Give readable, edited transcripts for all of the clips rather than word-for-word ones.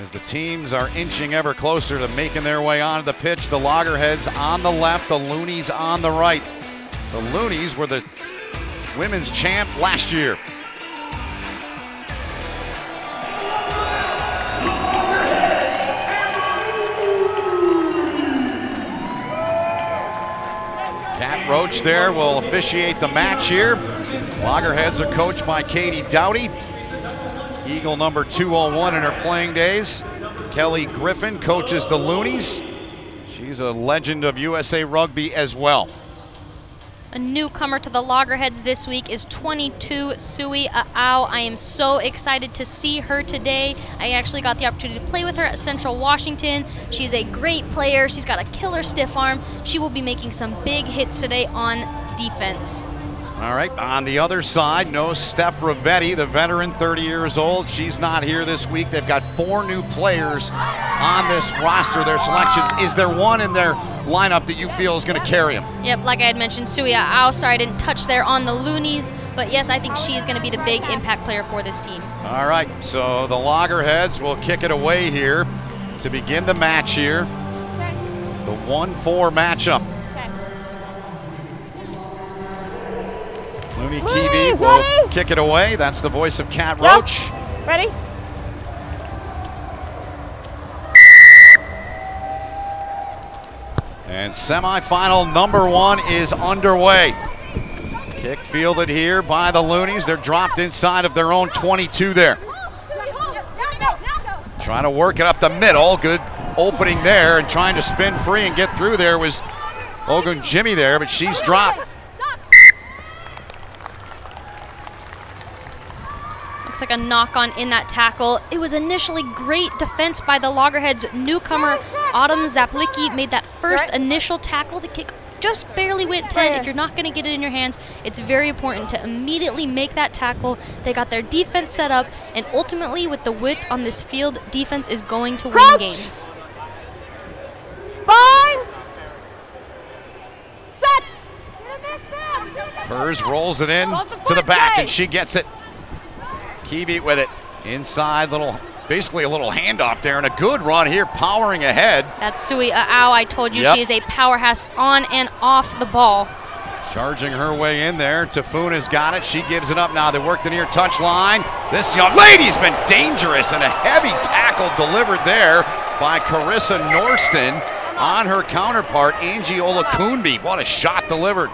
As the teams are inching ever closer to making their way onto the pitch, the Loggerheads on the left, the Loonies on the right. The Loonies were the women's champ last year. Cat Roach there will officiate the match here. Loggerheads are coached by Katie Doughty, Eagle number 201 in her playing days. Kelly Griffin coaches the Loonies. She's a legend of USA Rugby as well. A newcomer to the Loggerheads this week is 22, Sui A'au. I am so excited to see her today. I actually got the opportunity to play with her at Central Washington. She's a great player. She's got a killer stiff arm. She will be making some big hits today on defense. All right, on the other side, no Steph Rivetti, the veteran, 30 years old. She's not here this week. They've got 4 new players on this roster, their selections. Is there one in their lineup that you feel is going to carry them? Yep, like I had mentioned, Sui A'au, sorry I didn't touch there on the Loonies, but yes, I think she is going to be the big impact player for this team. All right, so the Loggerheads will kick it away here to begin the match here. The 1-4 matchup. Lumi Kiwi will kick it away. That's the voice of Cat Roach. Yep. Ready? And semifinal number 1 is underway. Kick fielded here by the Loonies. They're dropped inside of their own 22 there. Trying to work it up the middle. Good opening there, and trying to spin free and get through there was Ogun Jimmy there, but she's dropped. Looks like a knock-on in that tackle. It was initially great defense by the Loggerheads. Newcomer Autumn Zaplicki made that first initial tackle. The kick just barely went 10. If you're not going to get it in your hands, it's very important to immediately make that tackle. They got their defense set up, and ultimately, with the width on this field, defense is going to win games. Bind. Set. Hers rolls it in to the back, and she gets it. Keevy with it inside, basically a little handoff there, and a good run here, powering ahead. That's Sui A'au. I told you she is a powerhouse on and off the ball. Charging her way in there. Tafuna's got it. She gives it up now. They work the near touch line. This young lady's been dangerous, and a heavy tackle delivered there by Carissa Norston on her counterpart, Angie Olakunbi. What a shot delivered.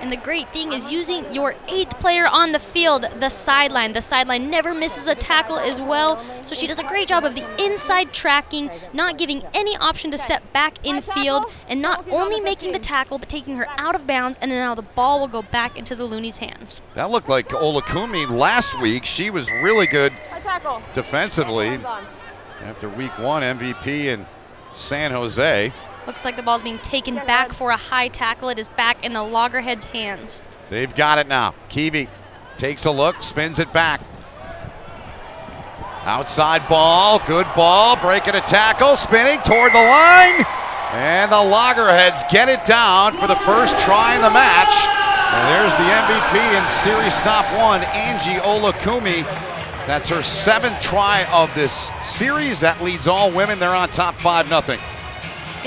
And the great thing is using your 8th player on the field, the sideline. The sideline never misses a tackle as well, so she does a great job of the inside tracking, not giving any option to step back in field, and not only making the tackle, but taking her out of bounds, and then now the ball will go back into the Loonies' hands. That looked like Olakumi last week. She was really good defensively after week 1 MVP in San Jose. Looks like the ball's being taken back for a high tackle. It is back in the Loggerheads' hands. They've got it now. Kiwi takes a look, spins it back. Outside ball, good ball, breaking a tackle, spinning toward the line. And the Loggerheads get it down for the first try in the match. And there's the MVP in Series Stop 1, Angie Olakumi. That's her 7th try of this series. That leads all women. They're on top 5-0.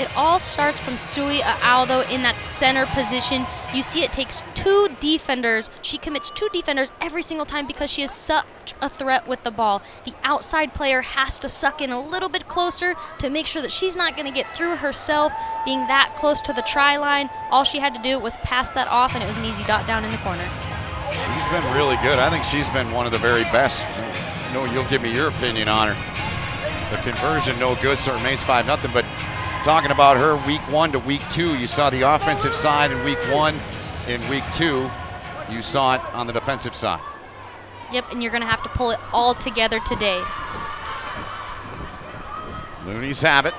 It all starts from Sui A'au, though, in that center position. You see it takes 2 defenders. She commits 2 defenders every single time because she is such a threat with the ball. The outside player has to suck in a little bit closer to make sure that she's not going to get through herself. Being that close to the try line, all she had to do was pass that off, and it was an easy dot down in the corner. She's been really good. I think she's been one of the very best. No, you'll give me your opinion on her. The conversion no good, so it remains 5-0, but talking about her week 1 to week 2, you saw the offensive side in week 1. In week 2, you saw it on the defensive side. Yep, and you're going to have to pull it all together today. Loonies have it.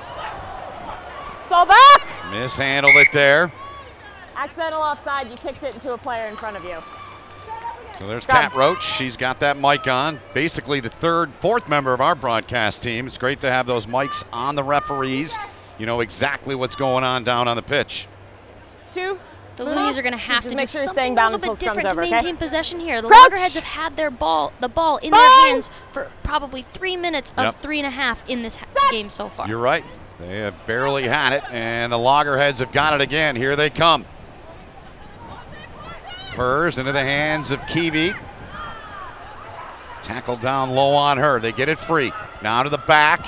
It's all back. Mishandled it there. Accidental offside. You kicked it into a player in front of you. So there's Cat Roach. She's got that mic on. Basically the 4th member of our broadcast team. It's great to have those mics on the referees. You know exactly what's going on down on the pitch. 2, The Loonies are going to have to do something a little bit different to maintain possession here. The Loggerheads have had their ball in their hands for probably 3 minutes of 3.5 in this game so far. You're right. They have barely had it, and the Loggerheads have got it again. Here they come. Purrs into the hands of Kiwi. Tackled down low on her. They get it free. Now to the back.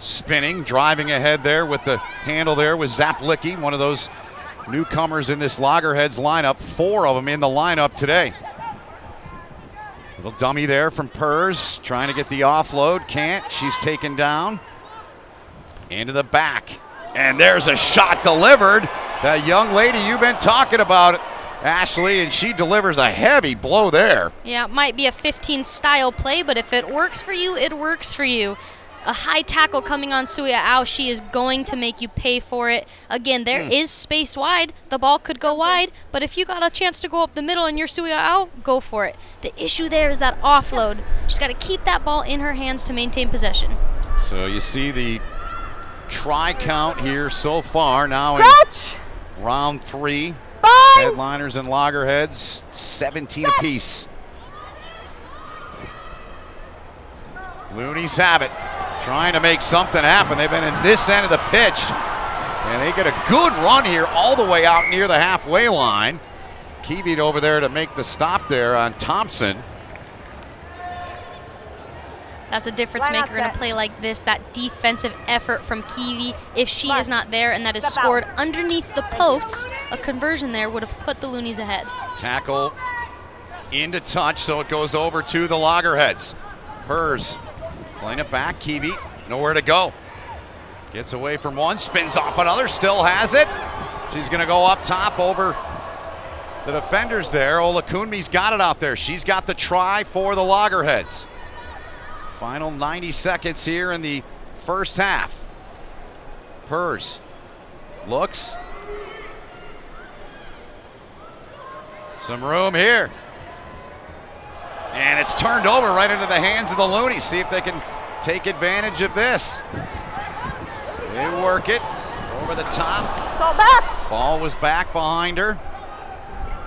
Spinning, driving ahead there with the handle there was Zaplicki, one of those newcomers in this Loggerheads lineup. 4 of them in the lineup today. Little dummy there from Purrs, trying to get the offload. Can't. She's taken down. Into the back. And there's a shot delivered. That young lady you've been talking about, Ashley, and she delivers a heavy blow there. Yeah, it might be a 15 style play, but if it works for you, it works for you. A high tackle coming on Sui A'au. She is going to make you pay for it. Again, there is space wide. The ball could go wide, but if you got a chance to go up the middle and you're Sui A'au, go for it. The issue there is that offload. She's got to keep that ball in her hands to maintain possession. So you see the try count here so far now in round 3. Headliners and Loggerheads, 17 apiece. Loonies have it. Trying to make something happen. They've been in this end of the pitch. And they get a good run here all the way out near the halfway line. Kiwi over there to make the stop there on Thompson. That's a difference maker in a play like this, that defensive effort from Kiwi. If she is not there and that is scored underneath the posts, a conversion there would have put the Loonies ahead. Tackle into touch, so it goes over to the Loggerheads. Hers. Playing it back, Kiwi, nowhere to go. Gets away from one, spins off another, still has it. She's gonna go up top over the defenders there. Olakunbi's got it out there. She's got the try for the Loggerheads. Final 90 seconds here in the first half. Purrs looks. Some room here. And it's turned over right into the hands of the Loonies. See if they can take advantage of this. They work it over the top. Ball back. Ball was back behind her.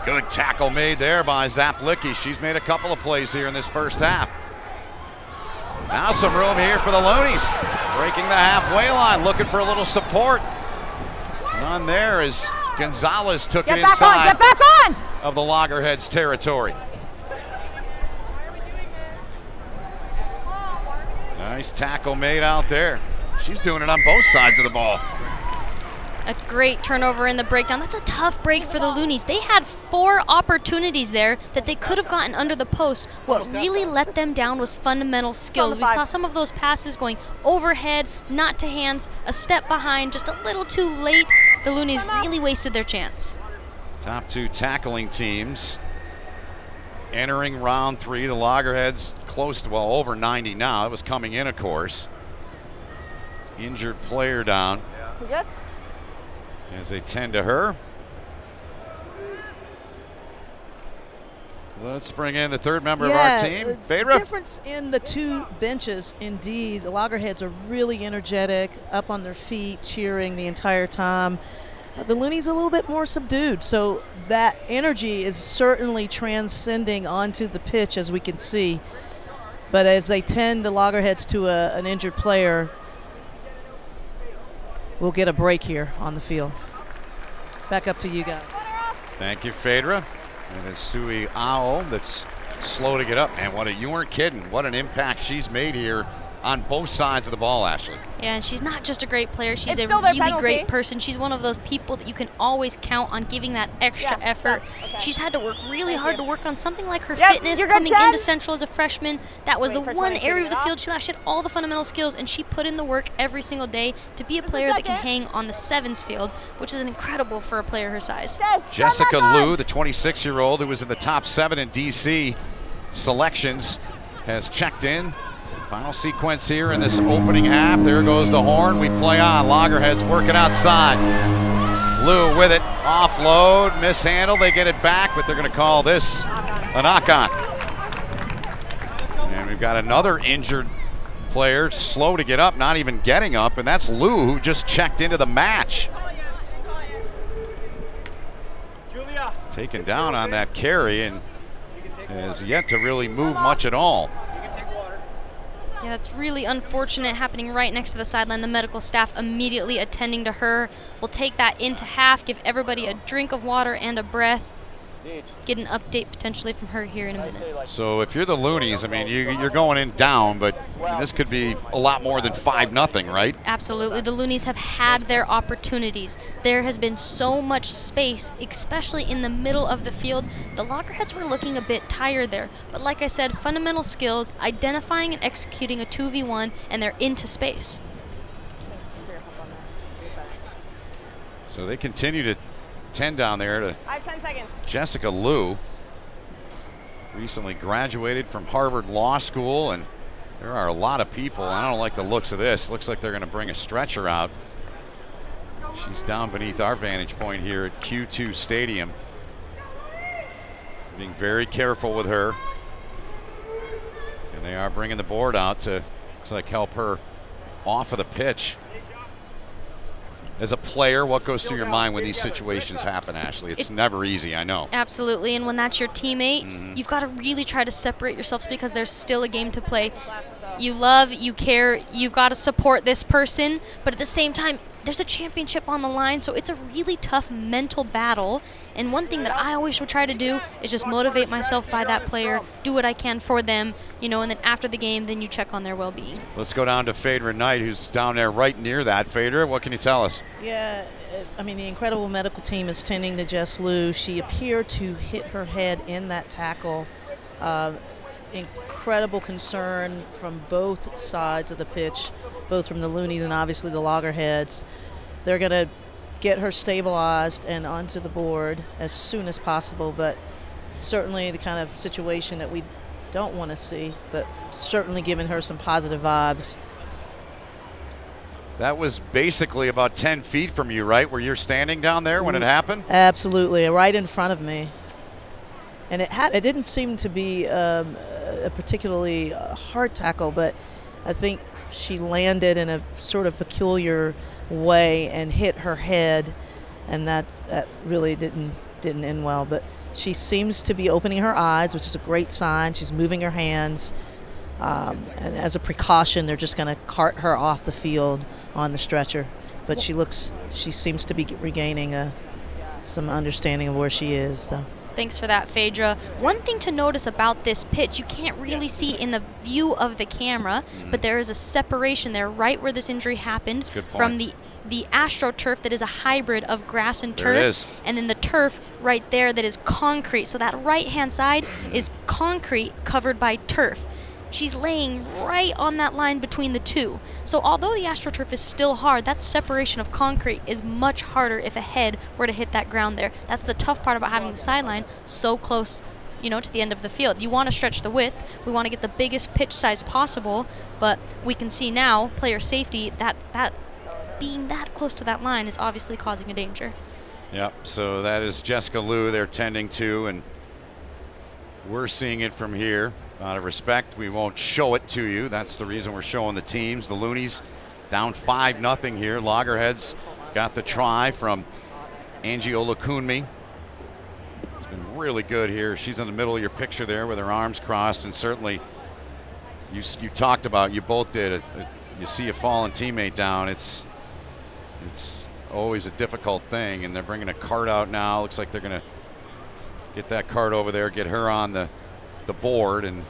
Good tackle made there by Zaplicki. She's made a couple of plays here in this first half. Now some room here for the Loonies. Breaking the halfway line, looking for a little support. None there as Gonzalez took it inside of the Loggerheads territory. Nice tackle made out there. She's doing it on both sides of the ball. A great turnover in the breakdown. That's a tough break for the Loonies. They had 4 opportunities there that they could have gotten under the post. What really let them down was fundamental skill. We saw some of those passes going overhead, not to hands, a step behind, just a little too late. The Loonies really wasted their chance. Top 2 tackling teams. Entering round 3, the Loggerheads close to, well, over 90 now. It was coming in, of course. Injured player down. Yeah. As they tend to her. Let's bring in the third member of our team, Phaedra. The difference in the 2 benches, indeed. The Loggerheads are really energetic, up on their feet, cheering the entire time. The Loonies a little bit more subdued, so that energy is certainly transcending onto the pitch, as we can see. But as they tend the Loggerheads to an injured player, we'll get a break here on the field. Back up to you guys. Thank you, Phaedra. And it's Sui A'au that's slow to get up. And what a, you weren't kidding, what an impact she's made here on both sides of the ball, Ashley. Yeah, and she's not just a great player, she's a really great person. She's one of those people that you can always count on giving that extra effort. She's had to work really hard to work on something like her fitness coming into Central as a freshman. That was the one area of the field she lacked. She had all the fundamental skills, and she put in the work every single day to be a player that can hang on the 7s field, which is incredible for a player her size. Jessica Liu, the 26-year-old who was in the top 7 in DC selections, has checked in. Final sequence here in this opening half. There goes the horn. We play on. Loggerheads working outside. Liu with it. Offload. Mishandled. They get it back, but they're going to call this a knock-on. And we've got another injured player, slow to get up, not even getting up, and that's Liu, who just checked into the match. taken down on that carry and has yet to really move much at all. Yeah, that's really unfortunate, happening right next to the sideline. The medical staff immediately attending to her. We'll take that into half, give everybody a drink of water and a breath. Get an update potentially from her here in a minute. So if you're the Loonies, I mean, you're going in down, but this could be a lot more than 5-0, right? Absolutely. The Loonies have had their opportunities. There has been so much space, especially in the middle of the field. The Loggerheads were looking a bit tired there, but like I said, fundamental skills, identifying and executing a 2v1, and they're into space. So they continue to 10 down there to 10 seconds. Jessica Liu, recently graduated from Harvard Law School, and there are a lot of people. I don't like the looks of this. Looks like they're going to bring a stretcher out. She's down beneath our vantage point here at Q2 Stadium. Being very careful with her, and they are bringing the board out to, looks like, help her off of the pitch. As a player, what goes through your mind when these situations happen, Ashley? It's never easy, I know. Absolutely, and when that's your teammate, you've got to really try to separate yourselves because there's still a game to play. You love, you care, you've got to support this person, but at the same time, there's a championship on the line, so it's a really tough mental battle. And one thing that I always would try to do is just motivate myself by that player, do what I can for them, you know, and then after the game, then you check on their well-being. Let's go down to Phaedra Knight, who's down there right near that. Phaedra, what can you tell us? Yeah, I mean, the incredible medical team is tending to Jess Liu. She appeared to hit her head in that tackle. Incredible concern from both sides of the pitch, both from the Loonies and obviously the Loggerheads. They're going to get her stabilized and onto the board as soon as possible, but certainly the kind of situation that we don't want to see, but certainly giving her some positive vibes. That was basically about 10 feet from you, right, where you're standing down there when it happened? Absolutely, right in front of me. And it didn't seem to be a particularly hard tackle, but I think she landed in a sort of peculiar way and hit her head, and that really didn't end well. But she seems to be opening her eyes, which is a great sign. She's moving her hands, and as a precaution, they're just going to cart her off the field on the stretcher. But she seems to be regaining some understanding of where she is. So. Thanks for that, Phaedra. One thing to notice about this pitch, you can't really see in the view of the camera, but there is a separation there right where this injury happened from the AstroTurf that is a hybrid of grass and turf, and then the turf right there that is concrete. So that right-hand side is concrete covered by turf. She's laying right on that line between the two. So although the AstroTurf is still hard, that separation of concrete is much harder if a head were to hit that ground there. That's the tough part about having the sideline so close, you know, to the end of the field. You want to stretch the width. We want to get the biggest pitch size possible, but we can see now, player safety, that being that close to that line is obviously causing a danger. Yep, so that is Jessica Liu they're tending to, and we're seeing it from here. Out of respect, we won't show it to you. That's the reason we're showing the teams. The Loonies down 5-0 here. Loggerheads got the try from Angie Olakunbi. She's been really good here. She's in the middle of your picture there with her arms crossed, and certainly you talked about, you both did, you see a fallen teammate down. It's always a difficult thing, and they're bringing a cart out now. Looks like they're going to get that cart over there, get her on the board and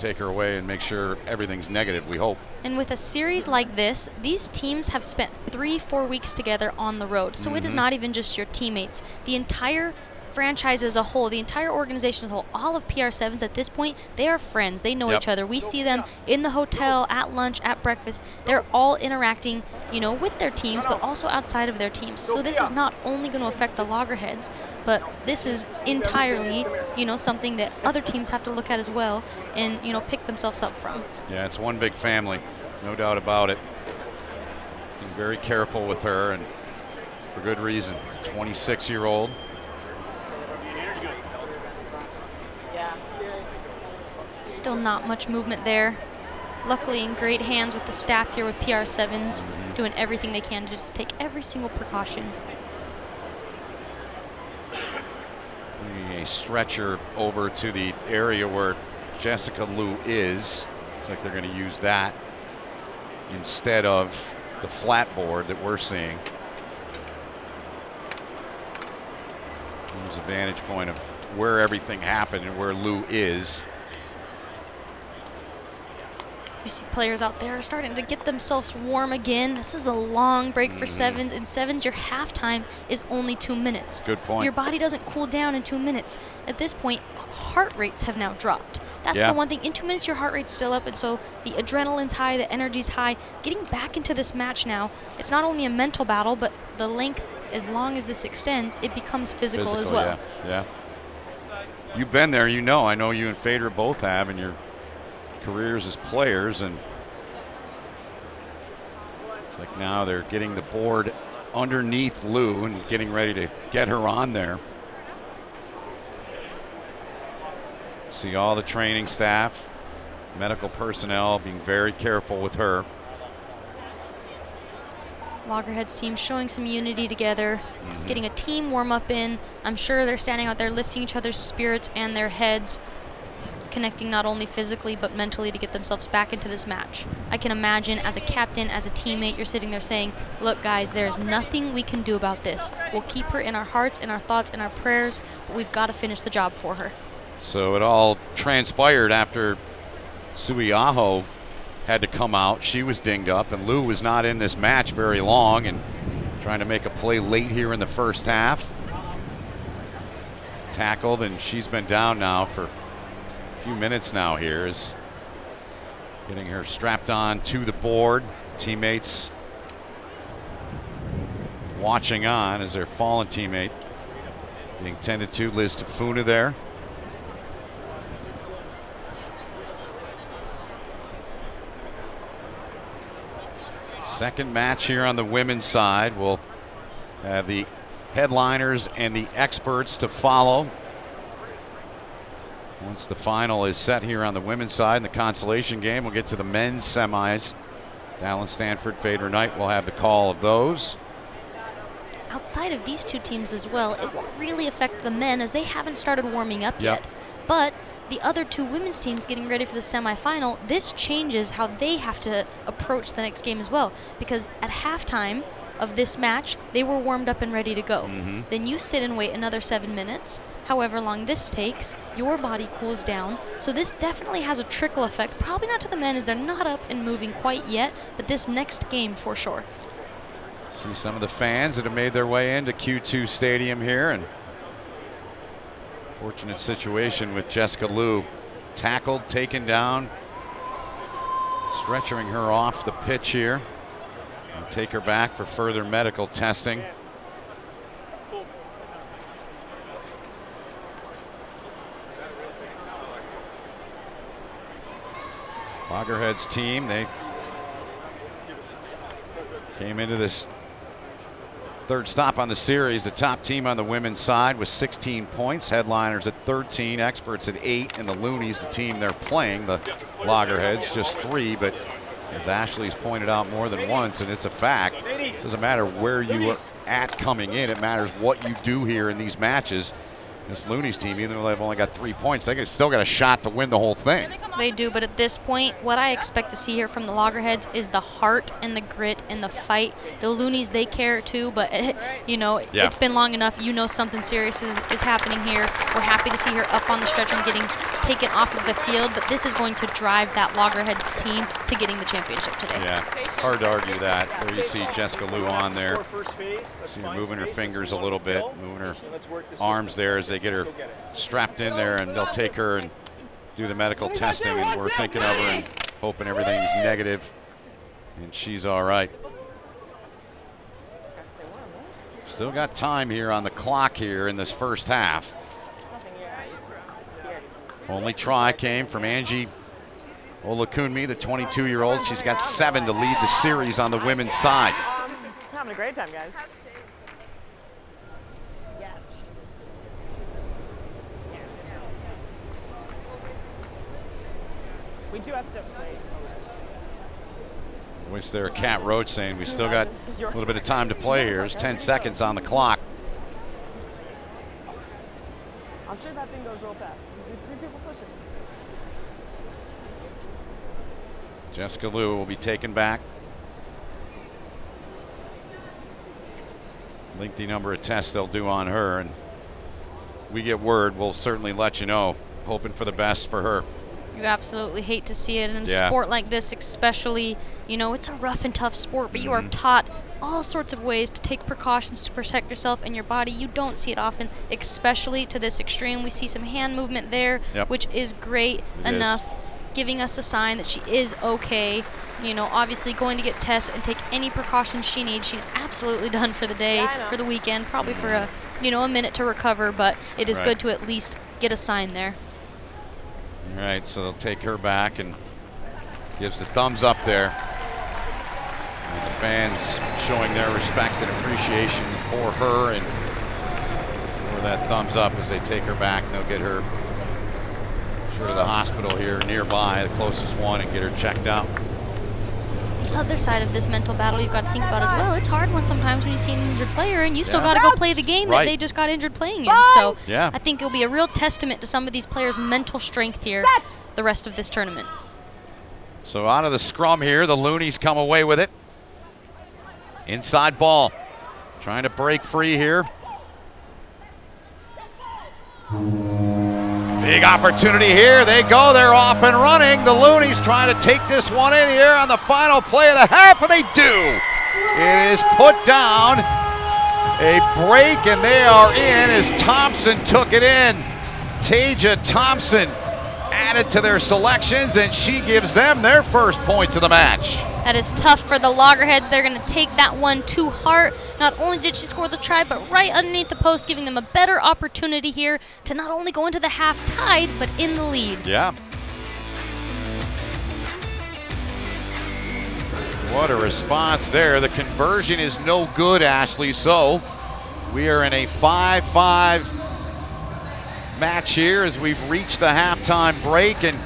take her away and make sure everything's negative, we hope. And with a series like this, these teams have spent 3-4 weeks together on the road. So it is not even just your teammates. The entire franchise as a whole, the entire organization as a whole, all of PR7s at this point, they are friends. They know each other. We see them in the hotel, at lunch, at breakfast. They're all interacting, you know, with their teams, but also outside of their teams. So this is not only going to affect the Loggerheads, but this is entirely, you know, something that other teams have to look at as well and, you know, pick themselves up from. Yeah, it's one big family, no doubt about it. Being very careful with her, and for good reason. 26-year-old. Still not much movement there. Luckily in great hands with the staff here with PR7s, doing everything they can to just take every single precaution. bringing a stretcher over to the area where Jessica Liu is. Looks like they're going to use that instead of the flat board that we're seeing. There's a vantage point of where everything happened and where Liu is. You see players out there starting to get themselves warm again. This is a long break for sevens. In sevens, your halftime is only 2 minutes. Good point. Your body doesn't cool down in 2 minutes. At this point, heart rates have now dropped. That's the one thing. In 2 minutes, your heart rate's still up, and so the adrenaline's high, the energy's high. Getting back into this match now, it's not only a mental battle, but the length, as long as this extends, it becomes physical as well. Yeah, yeah. You've been there, you know. I know you and Phaedra both have, and you're careers as players, and it's like now they're getting the board underneath Liu and getting ready to get her on there. See all the training staff, medical personnel being very careful with her. Loggerheads team showing some unity together, getting a team warm up in. I'm sure they're standing out there lifting each other's spirits and their heads, connecting not only physically but mentally to get themselves back into this match. I can imagine as a captain, as a teammate, you're sitting there saying, look guys, there's nothing we can do about this. We'll keep her in our hearts, in our thoughts, in our prayers, but we've got to finish the job for her. So it all transpired after Sui A'au had to come out. She was dinged up, and Liu was not in this match very long, and trying to make a play late here in the first half. Tackled, and she's been down now for few minutes now. Here is getting her strapped on to the board. Teammates watching on as their fallen teammate being tended to. Liz Tafuna there. Second match here on the women's side. We'll have the headliners and the experts to follow once the final is set here on the women's side. In the consolation game, we'll get to the men's semis. Dallin Stanford, Phaedra Knight will have the call of those. Outside of these two teams as well, it won't really affect the men as they haven't started warming up yet. But the other two women's teams getting ready for the semifinal, this changes how they have to approach the next game as well, because at halftime of this match, they were warmed up and ready to go. Then you sit and wait another 7 minutes, however long this takes, your body cools down. So this definitely has a trickle effect, probably not to the men as they're not up and moving quite yet, but this next game for sure. See some of the fans that have made their way into Q2 Stadium here, and fortunate situation with Jessica Liu tackled, taken down, stretching her off the pitch here. Take her back for further medical testing. Loggerheads team, they came into this third stop on the series, the top team on the women's side with 16 points, headliners at 13, experts at 8, and the Loonies, the team they're playing, the Loggerheads, just 3, but as Ashley's pointed out more than once, and it's a fact, it doesn't matter where you are at coming in, it matters what you do here in these matches. This Loonies team, even though they've only got 3 points, they still got a shot to win the whole thing. They do, but at this point, what I expect to see here from the Loggerheads is the heart and the grit and the fight. The Loonies, they care too, but it's been long enough. You know something serious is happening here. We're happy to see her up on the stretcher and getting taken off of the field, but this is going to drive that Loggerheads team to getting the championship today. Yeah, hard to argue that. There you see Jessica Liu on there. See her moving her fingers a little bit, moving her arms there as they get her strapped in there, and they'll take her and do the medical testing, and we're thinking of her and hoping everything's negative and she's all right. Still got time here on the clock here in this first half. Only try came from Angie Olakunbi, the 22-year-old. She's got 7 to lead the series on the women's side. Having a great time, guys. We do have to play. Voice there, Cat Roach, saying we still got a little bit of time to play here. There's 10 seconds on the clock. I'm sure that thing goes real fast. Three people push it. Jessica Liu will be taken back. Lengthy number of tests they'll do on her, and we get word, we'll certainly let you know. Hoping for the best for her. You absolutely hate to see it in a sport like this, especially, you know, it's a rough and tough sport, but you are taught all sorts of ways to take precautions to protect yourself and your body. You don't see it often, especially to this extreme. We see some hand movement there, which is great enough, giving us a sign that she is okay. You know, obviously going to get tests and take any precautions she needs. She's absolutely done for the day, for the weekend, probably for a, you know, a minute to recover, but it is good to at least get a sign there. All right, so they'll take her back and gives the thumbs up there. And the fans showing their respect and appreciation for her and for that thumbs up as they take her back. They'll get her to the hospital here nearby, the closest one, and get her checked out. The other side of this mental battle you've got to think about as well. It's hard when sometimes when you see an injured player and you still got to go play the game that they just got injured playing in. So I think it'll be a real testament to some of these players' mental strength here the rest of this tournament. So out of the scrum here, the Loonies come away with it. Inside ball. Trying to break free here. Big opportunity here. They go. They're off and running. The Loonies trying to take this one in here on the final play of the half, and they do. It is put down. A break, and they are in as Thompson took it in. Taja Thompson added to their selections, and she gives them their first points of the match. That is tough for the Loggerheads. They're going to take that one to heart. Not only did she score the try, but right underneath the post, giving them a better opportunity here to not only go into the half tied, but in the lead. Yeah. What a response there. The conversion is no good, Ashley. So we are in a 5-5 match here as we've reached the halftime break, and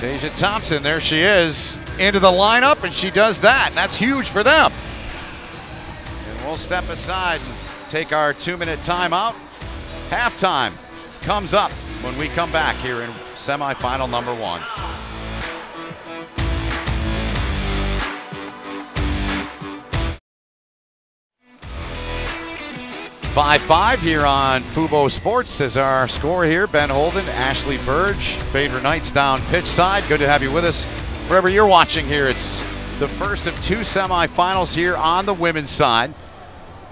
Taja Thompson, there she is, into the lineup, and she does that, and that's huge for them. And we'll step aside and take our 2-minute timeout. Halftime comes up when we come back here in semifinal number one. Five-five here on Fubo Sports is our score here. Ben Holden, Ashley Burge, Phaedra Knight's down pitch side. Good to have you with us wherever you're watching here. It's the first of two semifinals here on the women's side.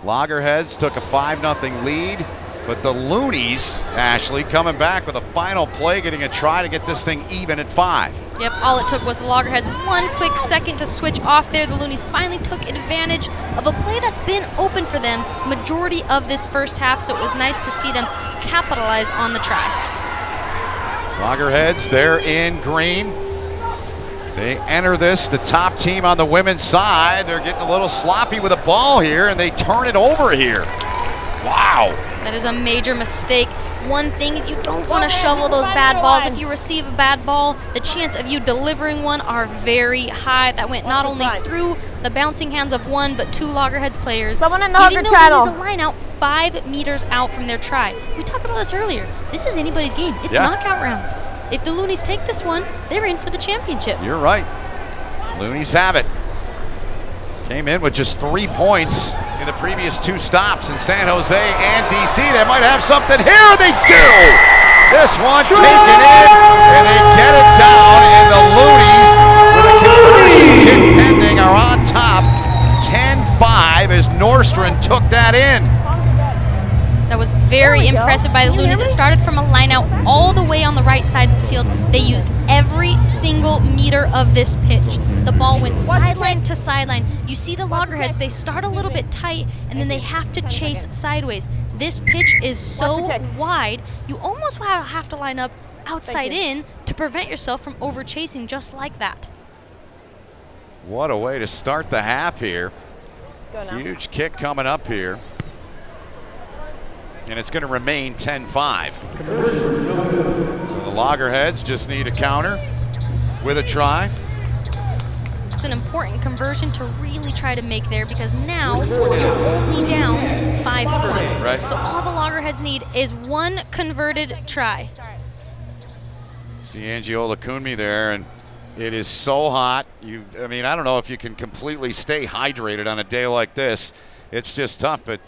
Loggerheads took a 5-0 lead, but the Loonies, Ashley, coming back with a final play, getting a try to get this thing even at 5. Yep, all it took was the Loggerheads one quick second to switch off there. The Loonies finally took advantage of a play that's been open for them majority of this first half, so it was nice to see them capitalize on the try. Loggerheads, they're in green. They enter this, the top team on the women's side. They're getting a little sloppy with a ball here, and they turn it over here. Wow. That is a major mistake. One thing is you don't want to shovel those bad balls. If you receive a bad ball, the chance of you delivering one are very high. That went not only through the bouncing hands of one, but two Loggerheads players, giving the Loonies a line out 5 meters out from their try. We talked about this earlier. This is anybody's game. It's knockout rounds. If the Loonies take this one, they're in for the championship. You're right. Loonies have it. Came in with just 3 points in the previous two stops in San Jose and D.C. They might have something here. They do. This one taken in, and they get it down. And the Loonies with a conversion kick pending are on top. 10-5 as Norston took that in. That was very impressive by the Loonies. It started from a line out all the way on the right side of the field. They used every single meter of this pitch. The ball went sideline to sideline. You see the Loggerheads, they start a little bit tight, and then they have to chase sideways. This pitch is so wide, you almost have to line up outside in to prevent yourself from overchasing just like that. What a way to start the half here. Huge kick coming up here. And it's going to remain 10-5. So the Loggerheads just need a counter with a try. It's an important conversion to really try to make there, because now you're only down 5 points. Right. So all the Loggerheads need is one converted try. See Angie Olakunbi there, and it is so hot. I mean, I don't know if you can completely stay hydrated on a day like this. It's just tough, but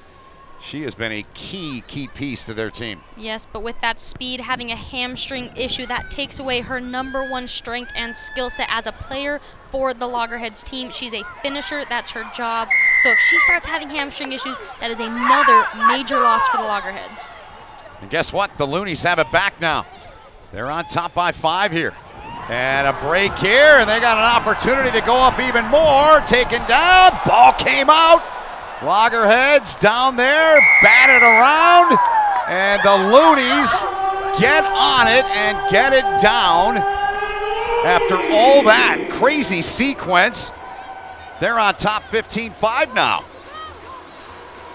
she has been a key piece to their team. Yes, but with that speed, having a hamstring issue, that takes away her number one strength and skill set as a player for the Loggerheads team. She's a finisher, that's her job. So if she starts having hamstring issues, that is another major loss for the Loggerheads. And guess what? The Loonies have it back now. They're on top by 5 here. And a break here, and they got an opportunity to go up even more. Taken down, ball came out. Loggerheads down there, batted around, and the Loonies get on it and get it down. After all that crazy sequence, they're on top 15-5 now.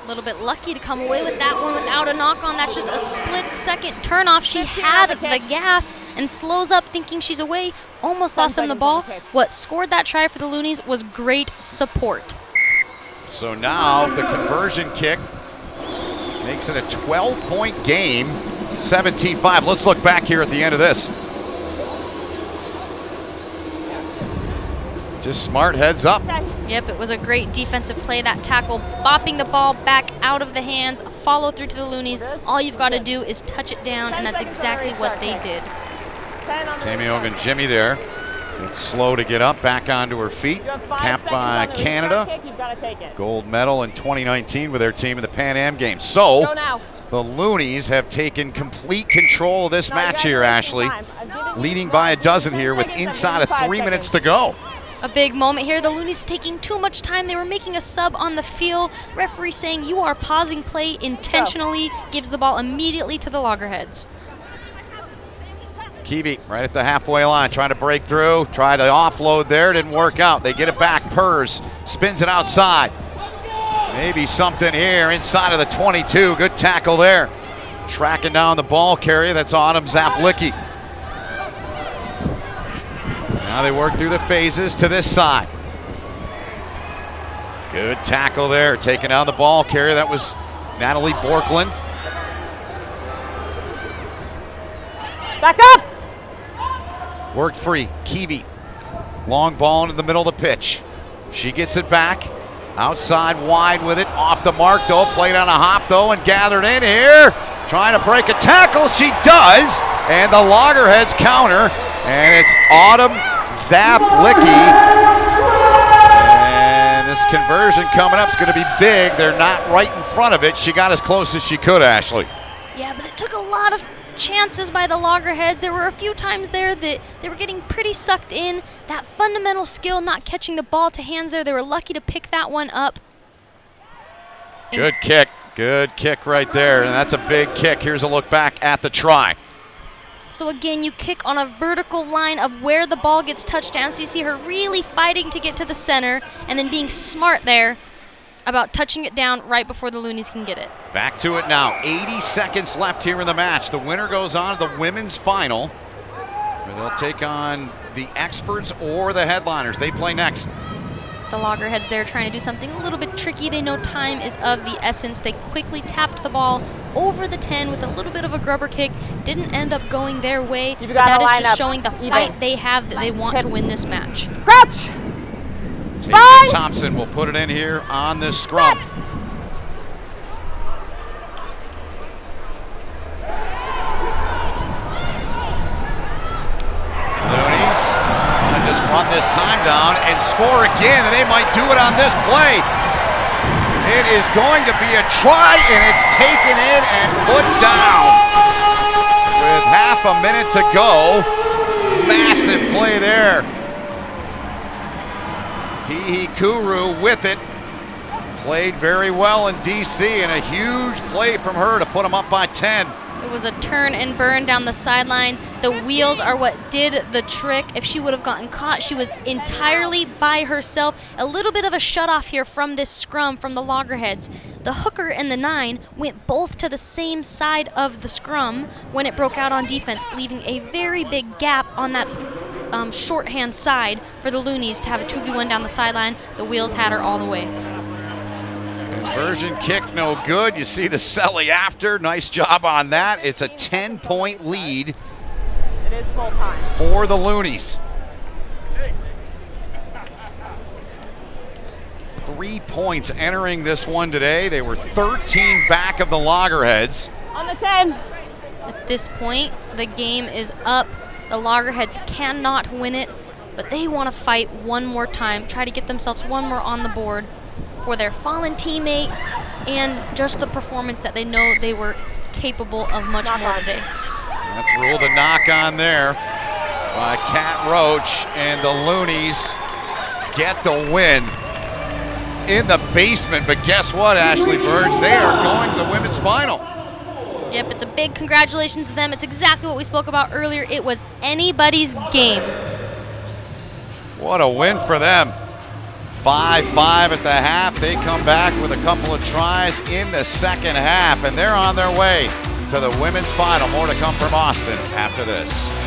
A little bit lucky to come away with that one without a knock-on. That's just a split-second turnoff. She had the gas and slows up thinking she's away, almost lost him the ball. What scored that try for the Loonies was great support. So now the conversion kick makes it a 12-point game, 17-5. Let's look back here at the end of this. Just smart heads up. Yep, it was a great defensive play, that tackle, bopping the ball back out of the hands, follow through to the Loonies. All you've got to do is touch it down, and that's exactly what they did. Tammy Ogun Jimmy there. It's slow to get up, back onto her feet, capped by Canada. Gold medal in 2019 with their team in the Pan Am Games. So the Loonies have taken complete control of this match here, Ashley, leading by a dozen here with inside of 3 minutes to go. A big moment here. The Loonies taking too much time. They were making a sub on the field. Referee saying you are pausing play intentionally, gives the ball immediately to the Loggerheads. Kiwi right at the halfway line, trying to break through, tried to offload there, didn't work out. They get it back, Purs spins it outside. Maybe something here inside of the 22, good tackle there. Tracking down the ball carrier, that's Autumn Zaplicki. Now they work through the phases to this side. Good tackle there, taking down the ball carrier, that was Natalie Borkland. Back up! Worked free, Kiwi. Long ball into the middle of the pitch. She gets it back. Outside wide with it. Off the mark though. Played on a hop though and gathered in here. Trying to break a tackle. She does. And the Loggerheads counter. And it's Autumn Zaplicki. And this conversion coming up is going to be big. They're not right in front of it. She got as close as she could, Ashley. Yeah, but it took a lot of chances by the Loggerheads. There were a few times there that they were getting pretty sucked in. That fundamental skill, not catching the ball to hands there. They were lucky to pick that one up. Good kick right there. And that's a big kick. Here's a look back at the try. So again, you kick on a vertical line of where the ball gets touched down. So you see her really fighting to get to the center and then being smart there about touching it down right before the Loonies can get it. Back to it now, 80 seconds left here in the match. The winner goes on to the women's final, where they'll take on the experts or the headliners. They play next. The Loggerheads there trying to do something a little bit tricky. They know time is of the essence. They quickly tapped the ball over the 10 with a little bit of a grubber kick. Didn't end up going their way. But that is just showing the fight they have, that they want to win this match. Crouch! Taja Thompson will put it in here on this scrum. Loonies just run this time down and score again, and they might do it on this play. It is going to be a try, and it's taken in and put down. With half a minute to go, massive play there. Hihikuru with it, played very well in DC, and a huge play from her to put them up by 10. It was a turn and burn down the sideline. The wheels are what did the trick. If she would have gotten caught, she was entirely by herself. A little bit of a shutoff here from this scrum from the Loggerheads. The hooker and the 9 went both to the same side of the scrum when it broke out on defense, leaving a very big gap on that shorthand side for the Loonies to have a 2v1 down the sideline. The Wheels had her all the way. Conversion kick, no good. You see the celly after. Nice job on that. It's a 10-point lead for the Loonies. 3 points entering this one today. They were 13 back of the Loggerheads. On the 10. At this point, the game is up. The Loggerheads cannot win it, but they want to fight one more time, try to get themselves one more on the board for their fallen teammate and just the performance that they know they were capable of much more today. That's ruled a knock on there by Cat Roach, and the Loonies get the win in the basement. But guess what, Ashley Burns? They are going to the women's final. Yep, it's a big congratulations to them. It's exactly what we spoke about earlier. It was anybody's game. What a win for them. 5-5 at the half. They come back with a couple of tries in the second half, and they're on their way to the women's final. More to come from Austin after this.